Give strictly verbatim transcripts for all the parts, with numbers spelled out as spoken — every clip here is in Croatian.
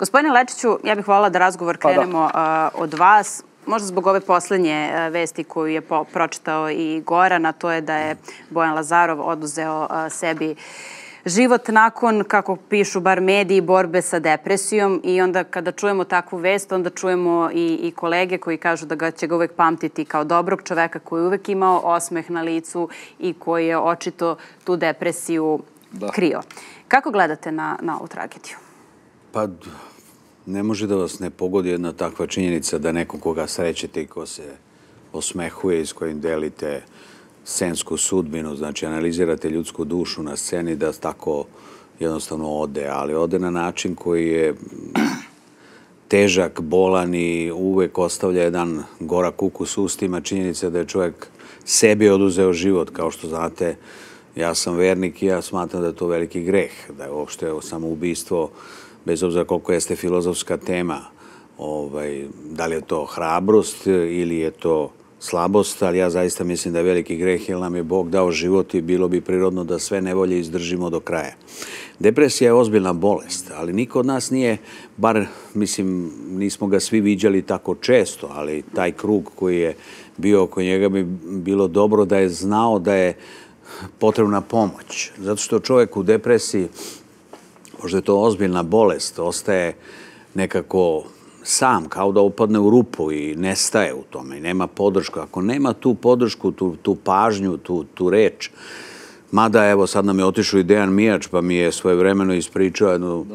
Gospodine Lečiću, ja bih voljela da razgovor krenemo od vas. Možda zbog ove posljednje vesti koju je pročitao i Goran, a to je da je Bojan Lazarov oduzeo sebi život nakon, kako pišu bar mediji, borbe sa depresijom, i onda kada čujemo takvu vest, onda čujemo i kolege koji kažu da će ga uvek pamtiti kao dobrog čoveka koji je uvek imao osmeh na licu i koji je očito tu depresiju krio. Kako gledate na ovu tragediju? Pa ne može da vas ne pogodi jedna takva činjenica da neko koga srećete i ko se osmehuje i s kojim delite scensku sudbinu, znači analizirate ljudsku dušu na sceni, da tako jednostavno ode, ali ode na način koji je težak, bolan i uvek ostavlja jedan gorak ukus ustima. Činjenica da je čovjek sebi oduzeo život, kao što znate, ja sam vernik i ja smatram da je to veliki greh, da je uopšte samoubistvo, bez obzira koliko jeste filozofska tema, da li je to hrabrost ili je to slabost, ali ja zaista mislim da je veliki greh, jer nam je Bog dao život i bilo bi prirodno da sve nevolje izdržimo do kraja. Depresija je ozbiljna bolest, ali niko od nas nije, bar mislim, nismo ga svi viđali tako često, ali taj krug koji je bio oko njega bi bilo dobro da je znao da je potrebna pomoć. Zato što čovjek u depresiji, možda je to ozbiljna bolest, ostaje nekako sam, kao da upadne u rupu i nestaje u tome i nema podršku. Ako nema tu podršku, tu, tu pažnju, tu, tu reč, mada evo sad nam je otišao i Dejan Mijač, pa mi je svojevremeno ispričao jednu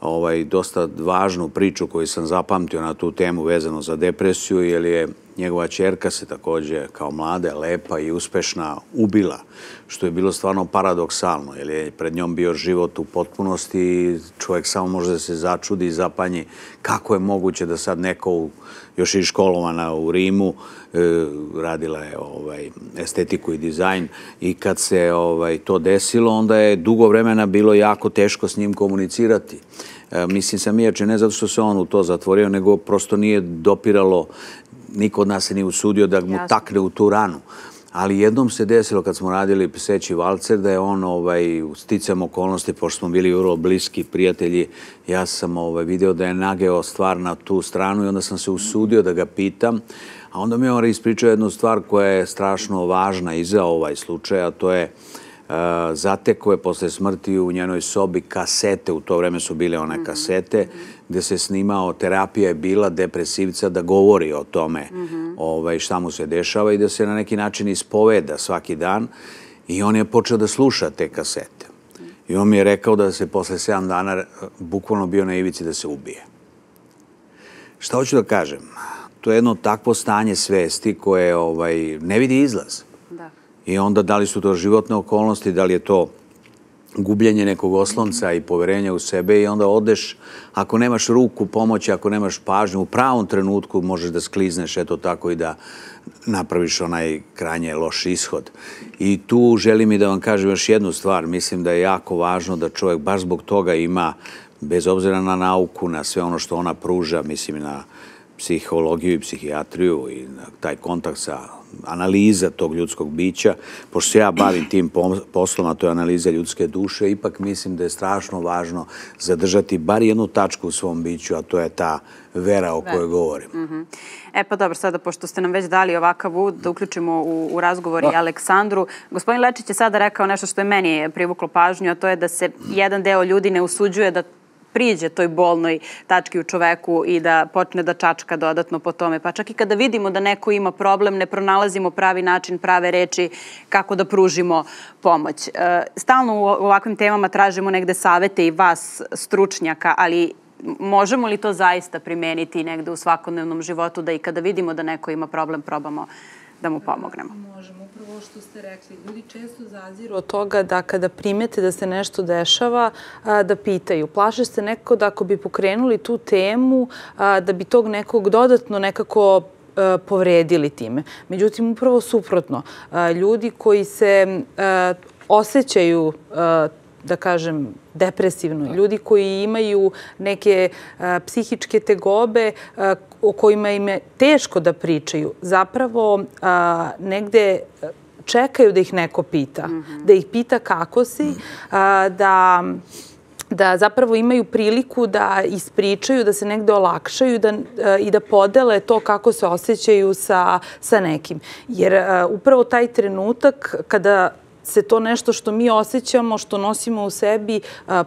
ovaj, dosta važnu priču koju sam zapamtio na tu temu vezano za depresiju, jer je njegova ćerka se također kao mlada, lepa i uspešna ubila, što je bilo stvarno paradoksalno, jer je pred njom bio život u potpunosti i čovjek samo može da se začudi i zapanji kako je moguće da sad neko, još i školovana u Rimu, radila je ovaj, estetiku i dizajn, i kad se ovaj, to desilo, onda je dugo vremena bilo jako teško s njim komunicirati. E, mislim sam i jače, ne zato što se on u to zatvorio, nego prosto nije dopiralo, niko od nas se nije usudio da mu takne u tu ranu. Ali jednom se desilo kad smo radili Pseći valcer da je on ovaj, sticam okolnosti, pošto smo bili vrlo bliski prijatelji, ja sam ovaj, video da je nageo stvar na tu stranu i onda sam se usudio da ga pitam. A onda mi je on ispričao jednu stvar koja je strašno važna i za ovaj slučaj, a to je uh, zateko je posle smrti u njenoj sobi kasete, u to vreme su bile one mm-hmm. kasete, gdje se snimao, terapija je bila depresivca da govori o tome mm-hmm. ovaj, šta mu se dešava i da se na neki način ispoveda svaki dan. I on je počeo da sluša te kasete. I on mi je rekao da se posle sedam dana bukvalno bio na ivici da se ubije. Šta hoću da kažem? To je jedno takvo stanje svesti koje ovaj, ne vidi izlaz. Da. I onda da li su to životne okolnosti, da li je to gubljenje nekog oslonca i poverenja u sebe, i onda odeš, ako nemaš ruku pomoći, ako nemaš pažnju, u pravom trenutku možeš da sklizneš, eto tako, i da napraviš onaj krajnje loš ishod. I tu želim i da vam kažem još jednu stvar. Mislim da je jako važno da čovjek baš zbog toga ima, bez obzira na nauku, na sve ono što ona pruža, mislim na psihologiju i psihijatriju i taj kontakt sa analiza tog ljudskog bića, pošto se ja bavim tim poslom, a to je analiza ljudske duše, ipak mislim da je strašno važno zadržati bar jednu tačku u svom biću, a to je ta vera o kojoj govorim. E pa dobro, sada pošto ste nam već dali ovakav uvod, da uključimo u razgovor i Aleksandru. Gospodin Lečić je sada rekao nešto što je meni privuklo pažnju, a to je da se jedan deo ljudi ne usuđuje da priđe toj bolnoj tački u čoveku i da počne da čačka dodatno po tome. Pa čak i kada vidimo da neko ima problem, ne pronalazimo pravi način, prave reči kako da pružimo pomoć. Stalno u ovakvim temama tražimo negde savete i vas, stručnjaka, ali možemo li to zaista primeniti negde u svakodnevnom životu, da i kada vidimo da neko ima problem, probamo da mu pomognemo? Možemo. Upravo što ste rekli, ljudi često zaziru od toga da kada primete da se nešto dešava, da pitaju. Plaše se nekako da ako bi pokrenuli tu temu, da bi tog nekog dodatno nekako povredili time. Međutim, upravo suprotno. Ljudi koji se osjećaju, da kažem, depresivno, ljudi koji imaju neke psihičke tegobe o kojima im je teško da pričaju, zapravo negde čekaju da ih neko pita, da ih pita kako si, da da zapravo imaju priliku da ispričaju, da se negde olakšaju da, e, i da podele to kako se osjećaju sa, sa nekim. Jer e, upravo taj trenutak kada se to nešto što mi osjećamo, što nosimo u sebi, e,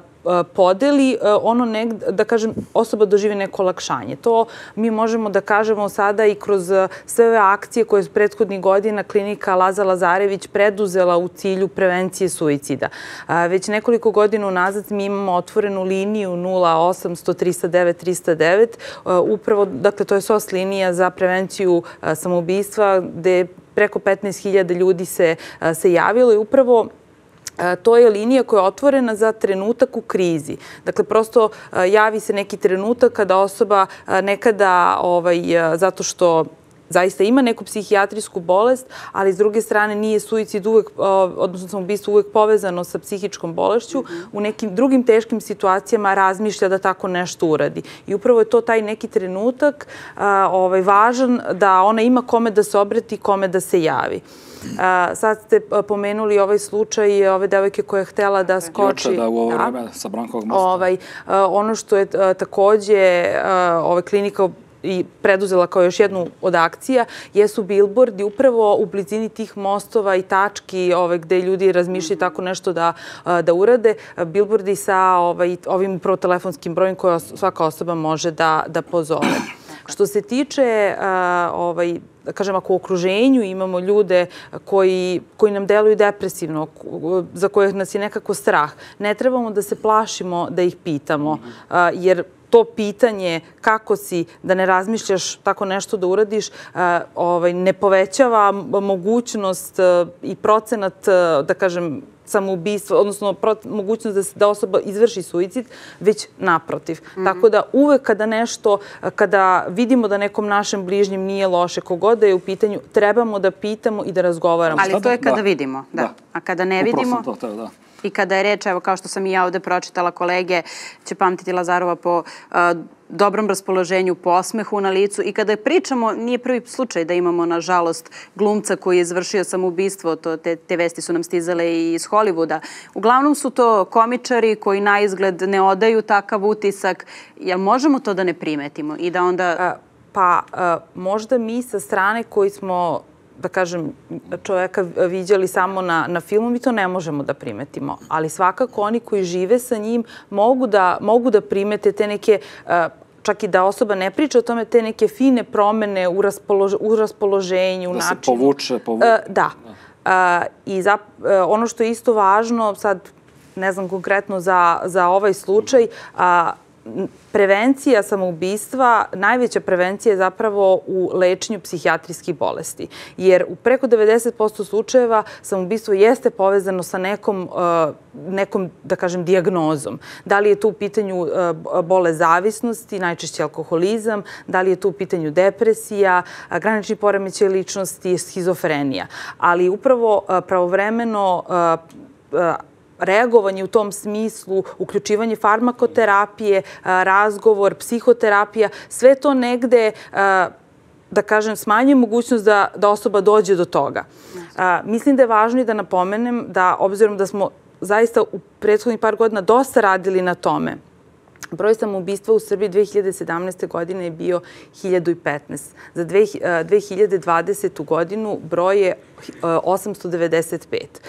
podeli, ono negdje, da kažem, osoba doživi neko olakšanje. To mi možemo da kažemo sada i kroz sve ove akcije koje je prethodnih godina klinika Laza Lazarević preduzela u cilju prevencije suicida. Već nekoliko godina unazad mi imamo otvorenu liniju nula osam sto trideset devet trideset devet. Upravo, dakle, to je S O S linija za prevenciju samoubistva gde preko petnaest hiljada ljudi se, se javilo i upravo to je linija koja je otvorena za trenutak u krizi. Dakle, prosto javi se neki trenutak kada osoba nekada, ovaj, zato što zaista ima neku psihijatrijsku bolest, ali s druge strane nije suicid uvek, odnosno samoubistvo uvek povezano sa psihičkom bolešću, u nekim drugim teškim situacijama razmišlja da tako nešto uradi. I upravo je to taj neki trenutak ovaj, važan da ona ima kome da se obrati i kome da se javi. Sad ste pomenuli ovaj slučaj ove devojke koja je htjela da skoči. Juče, da, u ovo vreme sa Brankovog mosta. Ovaj, ono što je takođe ovaj, klinika i preduzela kao još jednu od akcija, jesu bilbordi upravo u blizini tih mostova i tački ovaj, gde ljudi razmišljaju tako nešto da, da urade. Bilbordi sa ovaj, ovim upravo telefonskim brojem koje svaka osoba može da, da pozove. Što se tiče, ovaj, kažem, ako u okruženju imamo ljude koji, koji nam deluju depresivno, za koje nas je nekako strah, ne trebamo da se plašimo da ih pitamo, jer to pitanje kako si, da ne razmišljaš tako nešto da uradiš, ovaj, ne povećava mogućnost i procenat, da kažem, samoubistva, odnosno mogućnost da osoba izvrši suicid, već naprotiv. Mm-hmm. Tako da uvek kada nešto, kada vidimo da nekom našem bližnjem nije loše, kogod da je u pitanju, trebamo da pitamo i da razgovaramo. Ali to je kada da. vidimo, da. da. A kada ne Upravo vidimo... To, to je, da. I kada je reč, evo kao što sam i ja ovde pročitala, kolege će pamtiti Lazarova po uh, dobrom raspoloženju, po osmehu na licu. I kada pričamo, nije prvi slučaj da imamo, nažalost, glumca koji je izvršio samoubistvo. To, te, te vesti su nam stizale i iz Hollywooda. Uglavnom su to komičari koji na izgled ne odaju takav utisak. Jel možemo to da ne primetimo? I da onda... A, pa a, možda mi sa strane koji smo... da kažem, čoveka viđali samo na, na filmu, mi to ne možemo da primetimo. Ali svakako oni koji žive sa njim mogu da, mogu da primete te neke, čak i da osoba ne priča o tome, te neke fine promene u, raspolož, u raspoloženju, u načinu. Da se povuče, povuče. Da. I za, ono što je isto važno, sad ne znam konkretno za, za ovaj slučaj, a, prevencija samoubistva, najveća prevencija je zapravo u lečenju psihijatrijskih bolesti. Jer u preko devedeset posto slučajeva samoubistvo jeste povezano sa nekom, nekom, da kažem, dijagnozom. Da li je to u pitanju bolest zavisnosti, najčešće alkoholizam, da li je to u pitanju depresija, granični poremećaj ličnosti, schizofrenija. Ali upravo pravovremeno reagovanje u tom smislu, uključivanje farmakoterapije, razgovor, psihoterapija, sve to negde, da kažem, smanjuje mogućnost da, da osoba dođe do toga. Mislim da je važno i da napomenem da, obzirom da smo zaista u prethodnih par godina dosta radili na tome, broj samoubistva u Srbiji dve hiljade sedamnaeste. godine je bio hiljadu i petnaest. Za dve hiljade dvadesete. godinu broj je osamsto devedeset pet.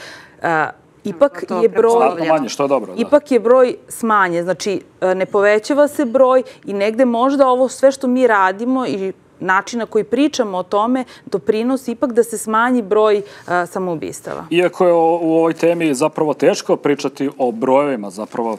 Ipak je, broj, manje, što je dobro, ipak je broj smanje, znači ne povećava se broj i negde možda ovo sve što mi radimo i način na koji pričamo o tome doprinosi ipak da se smanji broj a, samoubistava. Iako je o, u ovoj temi zapravo teško pričati o brojevima, zapravo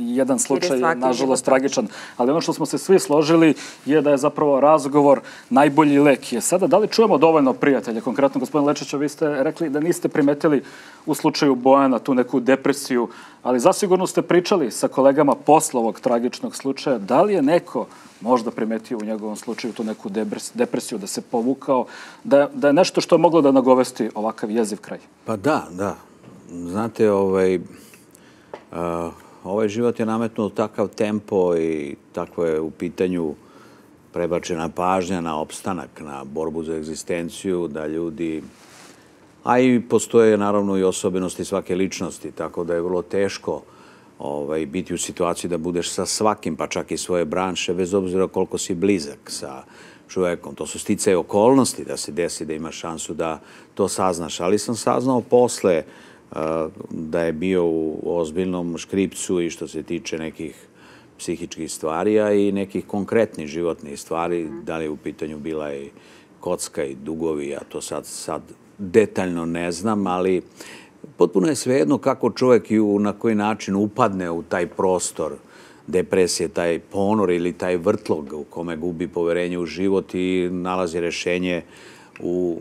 jedan slučaj je nažalost tragičan, ali ono što smo se svi složili je da je zapravo razgovor najbolji lek. Je sada, da li čujemo dovoljno prijatelja? Konkretno, gospodin Lečiću, vi ste rekli da niste primetili u slučaju Bojana tu neku depresiju, ali zasigurno ste pričali sa kolegama posle ovog tragičnog slučaja. Da li je neko možda primetio u njegovom slučaju tu neku depresiju, da se povukao, da, da je nešto što je moglo da nagovesti ovakav jeziv kraj? Pa da, da. Znate, ovaj, a, ovaj život je nametnuo takav tempo i tako je u pitanju prebačena pažnja na opstanak, na borbu za egzistenciju, da ljudi... A i postoje, naravno, i osobenosti svake ličnosti, tako da je vrlo teško biti u situaciji da budeš sa svakim, pa čak i svoje branše, bez obzira koliko si blizak sa čovjekom. To su sticaje okolnosti da se desi da imaš šansu da to saznaš. Ali sam saznao posle da je bio u ozbiljnom škripcu i što se tiče nekih psihičkih stvari, a i nekih konkretnih životnih stvari. Da li je u pitanju bila i kocka i dugovi, ja to sad, sad detaljno ne znam, ali potpuno je svejedno kako čovjek i na koji način upadne u taj prostor depresije, taj ponor ili taj vrtlog u kome gubi poverenje u život i nalazi rješenje u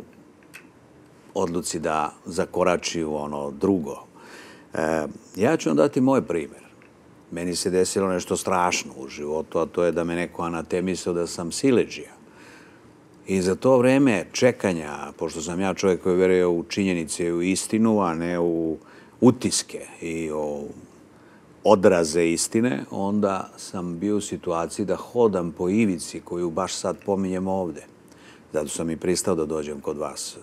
odluci da zakorači u ono drugo. E, ja ću vam dati moj primjer. Meni se desilo nešto strašno u životu, a to je da me neko anatemisao da sam siledžija. I za to vreme čekanja, pošto sam ja čovjek koji vjeruje u činjenice i u istinu, a ne u utiske i u odraze istine, onda sam bio u situaciji da hodam po ivici koju baš sad pominjem ovdje. Zato sam i pristao da dođem kod vas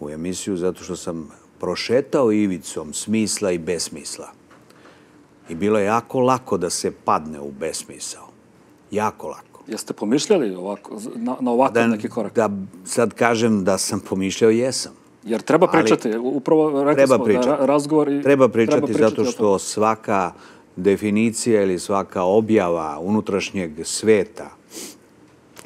u emisiju, zato što sam prošetao ivicom smisla i besmisla. I bilo je jako lako da se padne u besmisao. Jako lako. Jeste pomišljali ovako, na, na ovakav neki korak? Da, sad kažem da sam pomišljao, jesam. Jer treba pričati, ali, upravo rekli smo pričati. Da razgovor... I, treba, pričati treba pričati zato što svaka definicija ili svaka objava unutrašnjeg sveta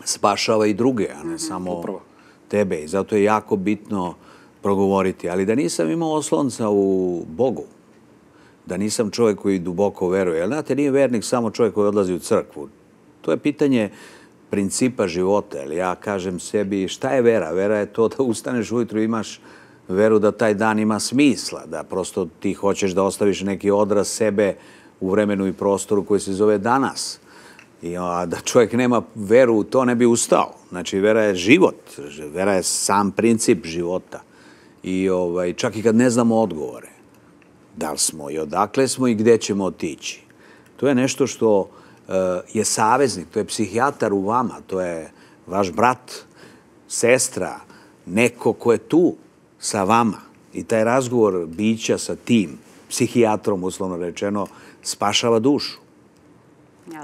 spašava i druge, a ne mm-hmm, samo upravo tebe. I zato je jako bitno progovoriti. Ali da nisam imao oslonca u Bogu, da nisam čovjek koji duboko veruje. Ali, znate, nije vernik samo čovjek koji odlazi u crkvu. To je pitanje principa života. Ja kažem sebi, šta je vera? Vera je to da ustaneš ujutru i imaš veru da taj dan ima smisla, da prosto ti hoćeš da ostaviš neki odraz sebe u vremenu i prostoru koji se zove danas. I da čovjek nema veru, to ne bi ustao. Znači, vera je život. Vera je sam princip života. I ovaj, čak i kad ne znamo odgovore, da li smo i odakle smo i gdje ćemo otići. To je nešto što je saveznik, to je psihijatar u vama, to je vaš brat, sestra, neko ko je tu sa vama. I taj razgovor bića sa tim psihijatrom, uslovno rečeno, spašava dušu.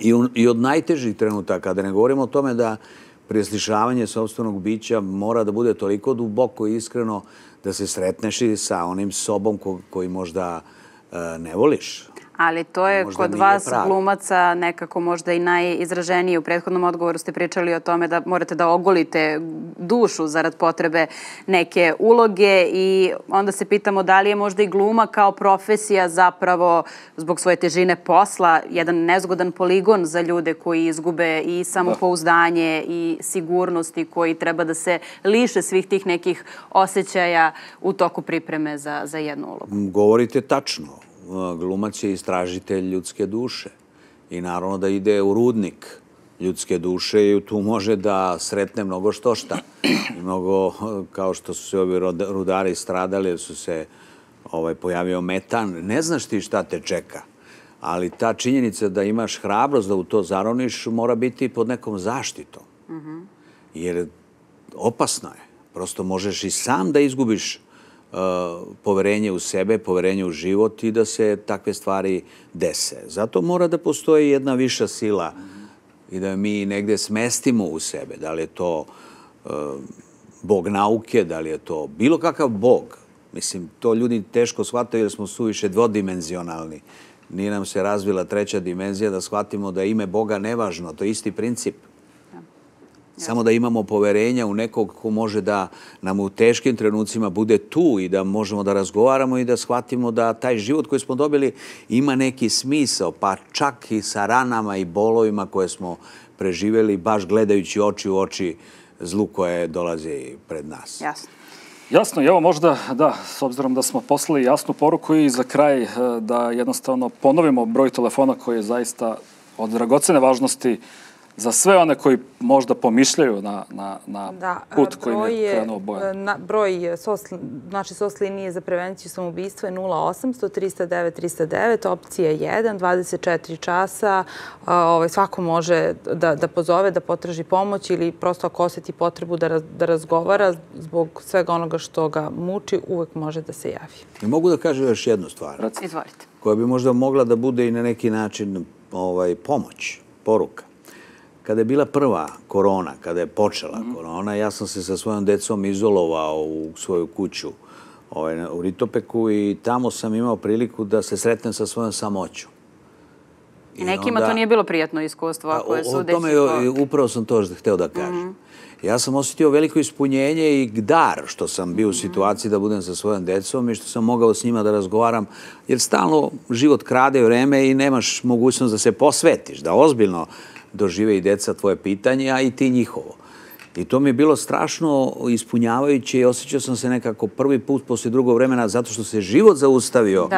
I, u, i od najtežih trenutaka, da ne govorimo o tome da preslišavanje sopstvenog bića mora da bude toliko duboko i iskreno da se sretneš i sa onim sobom ko, koji možda uh, ne voliš. Ali to je kod vas glumaca nekako možda i najizraženije. U prethodnom odgovoru ste pričali o tome da morate da ogolite dušu zarad potrebe neke uloge i onda se pitamo da li je možda i gluma kao profesija zapravo zbog svoje težine posla jedan nezgodan poligon za ljude koji izgube i samopouzdanje i sigurnosti, koji treba da se liše svih tih nekih osjećaja u toku pripreme za, za jednu ulogu. Govorite tačno. Glumac je istražitelj ljudske duše i naravno da ide u rudnik ljudske duše i tu može da sretne mnogo što šta. Mnogo, kao što su se ovi rudari stradali, su se ovaj, pojavio metan. Ne znaš ti šta te čeka, ali ta činjenica da imaš hrabrost da u to zaroniš mora biti pod nekom zaštitom. Jer opasno je. Prosto možeš i sam da izgubiš poverenje u sebe, poverenje u život i da se takve stvari dese. Zato mora da postoji jedna viša sila i da mi negde smestimo u sebe. Da li je to Bog nauke, da li je to bilo kakav Bog. Mislim, to ljudi teško shvataju jer smo suviše dvodimenzionalni. Nije nam se razvila treća dimenzija da shvatimo da ime Boga nevažno. To je isti princip. Samo da imamo poverenja u nekog ko može da nam u teškim trenucima bude tu i da možemo da razgovaramo i da shvatimo da taj život koji smo dobili ima neki smisao, pa čak i sa ranama i bolovima koje smo preživjeli, baš gledajući oči u oči zlu koje dolazi pred nas. Jasno. Jasno, evo možda, da, s obzirom da smo poslali jasnu poruku i za kraj da jednostavno ponovimo broj telefona koji je zaista od dragocene važnosti za sve one koji možda pomišljaju na, na, na da, put koji mi je krenuo Bojan. Na, broj SOS linije za prevenciju samoubistva je nula osam sto, tri nula devet, tri nula devet, opcija jedan, dvadeset četiri časa. Ovaj, svako može da, da pozove, da potraži pomoć ili prosto ako osjeti potrebu da, raz, da razgovara zbog svega onoga što ga muči, uvek može da se javi. I mogu da kažem još jednu stvar. Izvolite. koja bi možda mogla da bude i na neki način pomoć, poruka. Kada je bila prva korona, kada je počela korona, ja sam se sa svojom decom izolovao u svoju kuću u Ritopeku i tamo sam imao priliku da se sretnem sa svojom samoćom. I nekima to nije bilo prijatno iskustvo. O tome upravo sam to hteo da kažem. Ja sam osjetio veliko ispunjenje i dar što sam bio u situaciji da budem sa svojom decom i što sam mogao s njima da razgovaram. Jer stalno život krade vreme i nemaš mogućnost da se posvetiš, da ozbiljno dožive i deca tvoje pitanje, a i ti njihovo. I to mi je bilo strašno ispunjavajuće i osjećao sam se nekako prvi put posle drugo vremena zato što se život zaustavio,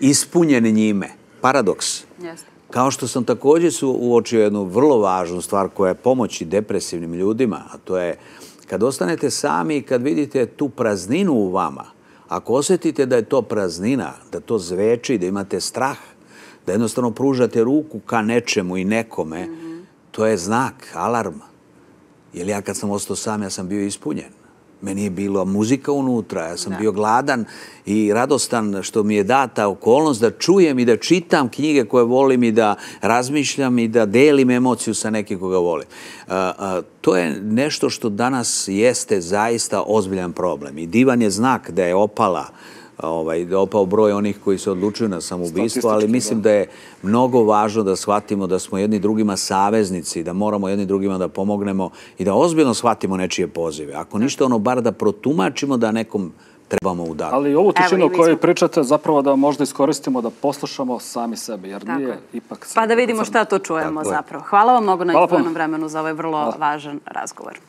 ispunjen njime. Paradoks. Kao što sam također uočio jednu vrlo važnu stvar koja je pomoći depresivnim ljudima, a to je kad ostanete sami i kad vidite tu prazninu u vama, ako osjetite da je to praznina, da to zveči, da imate strah, da jednostavno pružate ruku ka nečemu i nekome, to je znak, alarm. Jer ja kad sam ostao sam, ja sam bio ispunjen. Meni je bila muzika unutra, ja sam bio gladan i radostan što mi je data okolnost da čujem i da čitam knjige koje volim i da razmišljam i da delim emociju sa nekim koga volim. To je nešto što danas jeste zaista ozbiljan problem i divan je znak da je opala opao broj onih koji se odlučuju na samoubistvo, ali mislim da je mnogo važno da shvatimo da smo jedni drugima saveznici, da moramo jedni drugima da pomognemo i da ozbiljno shvatimo nečije pozive. Ako ništa, ono bar da protumačimo da nekom trebamo udariti. Ali ovu tišinu koju pričate zapravo da možda iskoristimo da poslušamo sami sebe, jer nije ipak... Pa da vidimo šta to čujemo zapravo. Hvala vam mnogo na izdvojenom vremenu za ovaj vrlo važan razgovor.